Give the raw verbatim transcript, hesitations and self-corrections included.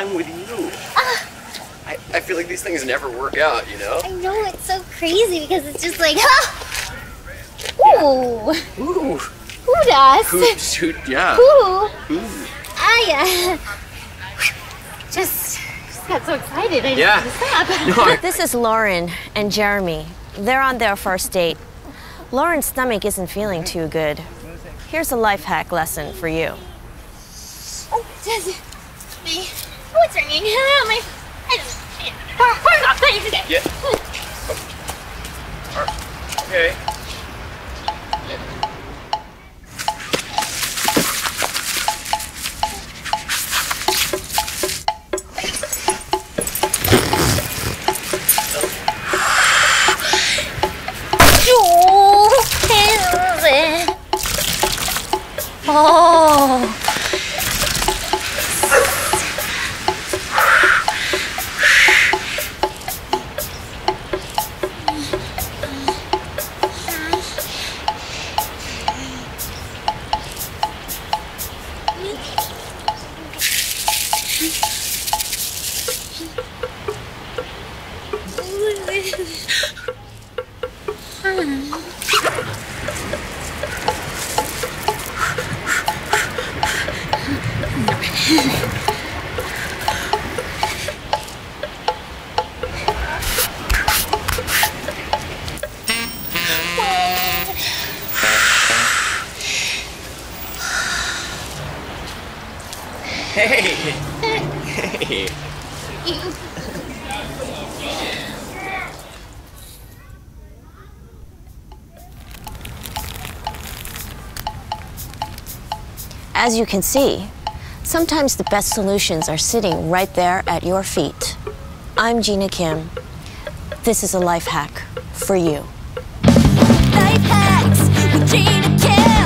time with you. Ah. I, I feel like these things never work out, you know? I know, it's so crazy because it's just like, ah! Ooh! Yeah. Ooh! Who does? Hoops, hoot, yeah. Ooh! Ooh! Ah, yeah. Just, just got so excited, I yeah. didn't stop. No, I... This is Lauren and Jeremy. They're on their first date. Lauren's stomach isn't feeling too good. Here's a life hack lesson for you. Oh, does it... Me? Oh, it's ringing. Oh, my... I don't know. Yeah. Oh. Okay. Oh. Hey! Hey! As you can see, sometimes the best solutions are sitting right there at your feet. I'm Gina Kim. This is a life hack for you. Life Hacks with Gina Kim.